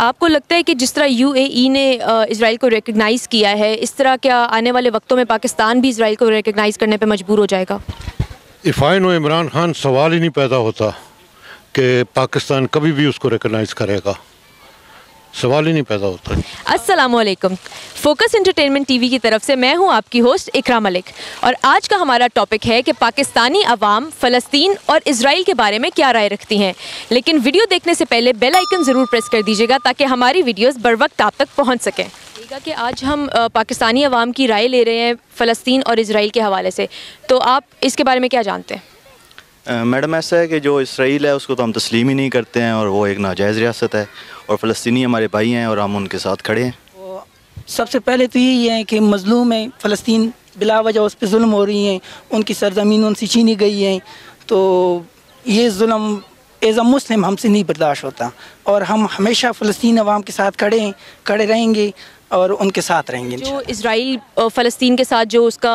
आपको लगता है कि जिस तरह यूएई ने इसराइल को रिकग्नाइज़ किया है, इस तरह क्या आने वाले वक्तों में पाकिस्तान भी इसराइल को रिकग्नाइज़ करने पे मजबूर हो जाएगा? इफ़ाइन व इमरान खान सवाल ही नहीं पैदा होता कि पाकिस्तान कभी भी उसको रिकग्नाइज़ करेगा, सवाल ही नहीं पैदा होता। अस्सलामुअलैकुम, फोकस एंटरटेनमेंट टीवी की तरफ से मैं हूं आपकी होस्ट इकरा मलिक, और आज का हमारा टॉपिक है कि पाकिस्तानी अवाम फ़लस्तीन और इसराइल के बारे में क्या राय रखती हैं। लेकिन वीडियो देखने से पहले बेल आइकन ज़रूर प्रेस कर दीजिएगा ताकि हमारी वीडियोस बर वक्त आप तक पहुँच सकें। कि आज हम पाकिस्तानी अवाम की राय ले रहे हैं फ़लस्तीन और इसराइल के हवाले से, तो आप इसके बारे में क्या जानते हैं? मैडम, ऐसा है कि जो इसराइल है उसको तो हम तस्लीम ही नहीं करते हैं और वो एक नाजायज़ रियासत है, और फ़लस्तीनी हमारे भाई हैं और हम उनके साथ खड़े हैं। सबसे पहले तो यही है कि मज़लूम है फ़लस्तीन, बिलावजह उस पर जुल्म हो रही हैं, उनकी सरजमीन उनसे छीनी गई हैं, तो ये जुल्म एज अ मुस्लिम हमसे नहीं बर्दाश्त होता, और हम हमेशा फ़लस्तीन अवाम के साथ खड़े हैं, खड़े रहेंगे और उनके साथ रहेंगे। जो इसराइल फ़लस्तीन के साथ जो उसका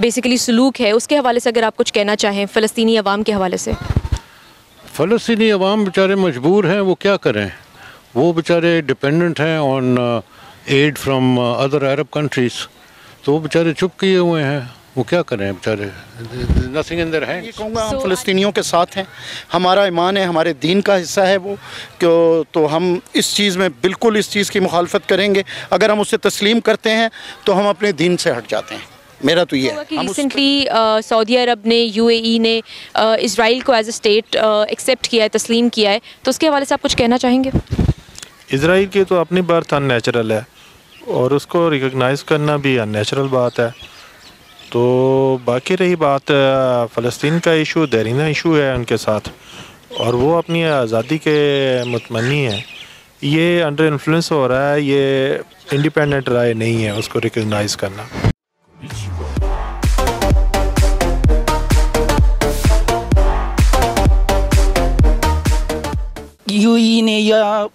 बेसिकली सलूक है, उसके हवाले से अगर आप कुछ कहना चाहें फ़लस्तीनी अवाम के हवाले से। फ़लस्तीनी अवाम बेचारे मजबूर हैं, वो क्या करें, वो बेचारे डिपेंडेंट हैं on aid from other Arab countries, तो वो बेचारे चुप किए हुए हैं, वो क्या करें बेचारे, नथिंग इन देयर हैंड्स। कहूँगा हम फ़लस्तीनियों के साथ हैं, हमारा ईमान है, हमारे दीन का हिस्सा है वो, तो हम इस चीज़ में बिल्कुल इस चीज़ की मुखालफत करेंगे। अगर हम उसे तस्लीम करते हैं तो हम अपने दीन से हट जाते हैं, मेरा तो ये है। रिसेंटली सऊदी अरब ने, यूएई ने इसराइल को एज ए स्टेट एक्सेप्ट किया है, तस्लीम किया है, तो उसके हवाले से आप कुछ कहना चाहेंगे? इसराइल की तो अपनी बात अननेचुरल है और उसको रिकगनाइज़ करना भी अननेचुरल बात है। तो बाकी रही बात फ़लस्तीन का इशू, देरीना इशू है उनके साथ, और वो अपनी आज़ादी के मुतमनी है, ये अंडर इन्फ्लुएंस हो रहा है, ये इंडिपेंडेंट राय नहीं है उसको रिकगनाइज़ करना। यूएई ने या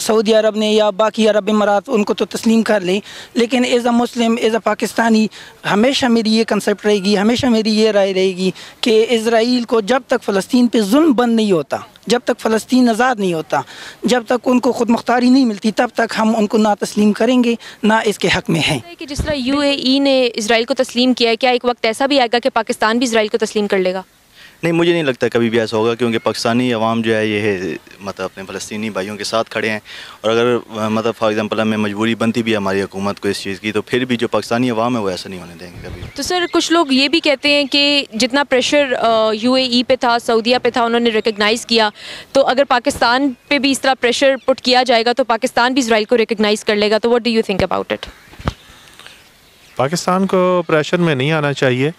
सऊदी अरब ने या बाकी अरब इमारात, उनको तो तस्लीम कर लें, लेकिन as a Muslim, as a Pakistani हमेशा मेरी ये कंसेप्ट रहेगी, हमेशा मेरी ये राय रहेगी कि इसराइल को जब तक फ़लस्तीन पे जुल्म बंद नहीं होता, जब तक फ़लस्तीन आज़ाद नहीं होता, जब तक उनको ख़ुद मुख्तारी नहीं मिलती, तब तक हम उनको ना तस्लीम करेंगे ना इसके हक़ में हैं। कि जिस तरह यूएई ने इसराइल को तस्लीम किया है, क्या एक वक्त ऐसा भी आएगा कि पाकिस्तान भी इसराइल को तस्लीम कर लेगा? नहीं, मुझे नहीं लगता कभी भी ऐसा होगा, क्योंकि पाकिस्तानी अवाम जो है ये है, मतलब अपने फ़लस्तीनी भाइयों के साथ खड़े हैं, और अगर मतलब फॉर एग्जांपल हमें मजबूरी बनती भी है हमारी हुकूमत को इस चीज़ की, तो फिर भी जो पाकिस्तानी अवाम है वो ऐसा नहीं होने देंगे कभी। तो सर, कुछ लोग ये भी कहते हैं कि जितना प्रेशर यूएई पे था, सऊदीया पे था, उन्होंने रिकगनाइज़ किया, तो अगर पाकिस्तान पर भी इस तरह प्रेशर पुट किया जाएगा तो पाकिस्तान भी इसराइल को रिकगनाइज़ कर लेगा, तो what do you think about it? Pakistan को प्रेशर में नहीं आना चाहिए,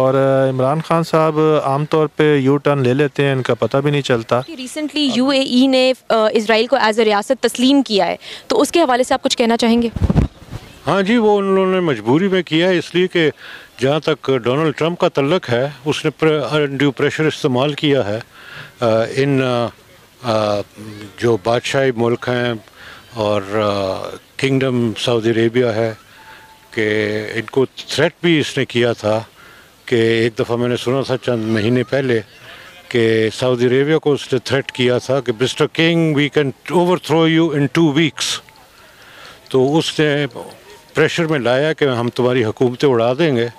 और इमरान खान साहब आम तौर पे यू टर्न ले लेते हैं, इनका पता भी नहीं चलता। रिसेंटली यूएई ने इसराइल को एज ए रियासत तस्लीम किया है, तो उसके हवाले से आप कुछ कहना चाहेंगे? हाँ जी, वो उन्होंने मजबूरी में किया है, इसलिए कि जहाँ तक डोनाल्ड ट्रम्प का तल्लक है, उसने ड्यू प्रेशर इस्तेमाल किया है इन जो बादशाही मुल्क हैं और किंगडम सऊदी अरेबिया है, कि इनको थ्रेट भी इसने किया था कि एक दफ़ा मैंने सुना था चंद महीने पहले कि सऊदी अरेबिया को उसने थ्रेट किया था कि mister king, we can overthrow you in 2 weeks. तो उसने प्रेशर में लाया कि हम तुम्हारी हुकूमतें उड़ा देंगे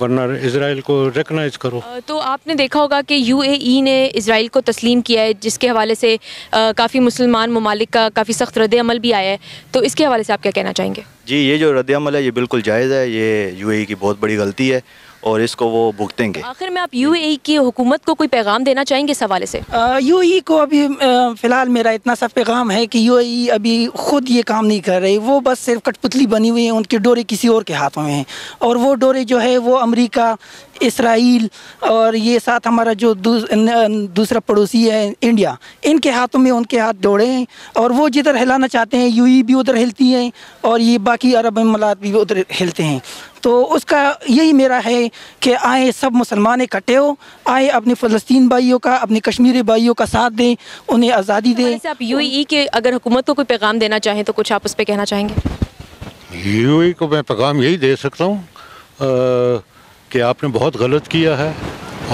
वरना इसराइल को रिकगनाइज़ करो। तो आपने देखा होगा कि यूएई ने इसराइल को तस्लीम किया है, जिसके हवाले से काफ़ी मुसलमान ममालिक का काफ़ी सख्त रद्द-ए-अमल भी आया है, तो इसके हवाले से आप क्या कहना चाहेंगे? जी, ये जो रद्द-ए-अमल है ये बिल्कुल जायज़ है, ये यूएई की बहुत बड़ी गलती है और इसको वो भुगतेंगे। आखिर में आप यूएई की हुकूमत को कोई पैगाम देना चाहेंगे इस हवाले से? यूएई को अभी फ़िलहाल मेरा इतना सा पैगाम है कि यूएई अभी ख़ुद ये काम नहीं कर रही, वो बस सिर्फ कठपुतली बनी हुई है, उनके डोरे किसी और के हाथों में हैं, और वो डोरे जो है वो अमेरिका, इसराइल और ये साथ हमारा जो दूसरा पड़ोसी है इंडिया, इनके हाथों में उनके हाथ डोरे हैं, और वो जिधर हिलाना चाहते हैं यूएई भी उधर हिलती हैं और ये बाकी अरब अमारात भी उधर हिलते हैं। तो उसका यही मेरा है कि आए सब मुसलमान इकट्ठे हो, आए अपने फ़लस्तीन भाइयों का, अपने कश्मीरी भाइयों का साथ दें, उन्हें आज़ादी दें। आप यूएई के अगर हुकूमत को कोई पैगाम देना चाहें तो कुछ आप उस पर कहना चाहेंगे? यूएई को मैं पैगाम यही दे सकता हूँ कि आपने बहुत गलत किया है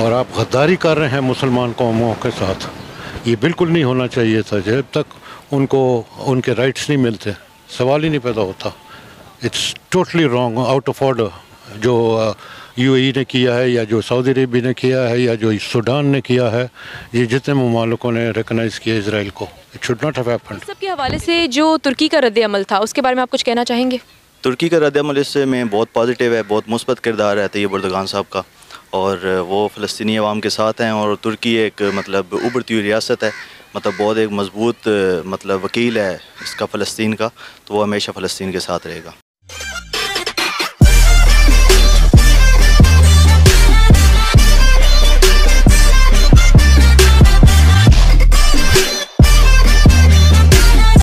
और आप गद्दारी कर रहे हैं मुसलमान कौमों के साथ, ये बिल्कुल नहीं होना चाहिए था। जब तक उनको उनके राइट्स नहीं मिलते, सवाल ही नहीं पैदा होता। It's totally wrong, out of order. जो यूएई ने किया है या जो सऊदी अरेबिया ने किया है या जो सूडान ने किया है, ये जितने ममालिकों ने रिकगनाइज़ किया इसराइल को, it should not have happened. सबके हवाले से जो तुर्की का रद्दअमल था उसके बारे में आप कुछ कहना चाहेंगे? तुर्की का रद्दअमल इससे में बहुत पॉजिटिव है, बहुत मुस्बत किरदार है तैयब एर्दोगान साहब का, और वो फ़लस्तीनी आवाम के साथ हैं। और तुर्की एक मतलब उभरती हुई रियासत है, मतलब बहुत एक मजबूत मतलब वकील है इसका फ़लस्तीन का, तो वो हमेशा फ़लस्तीन के साथ रहेगा।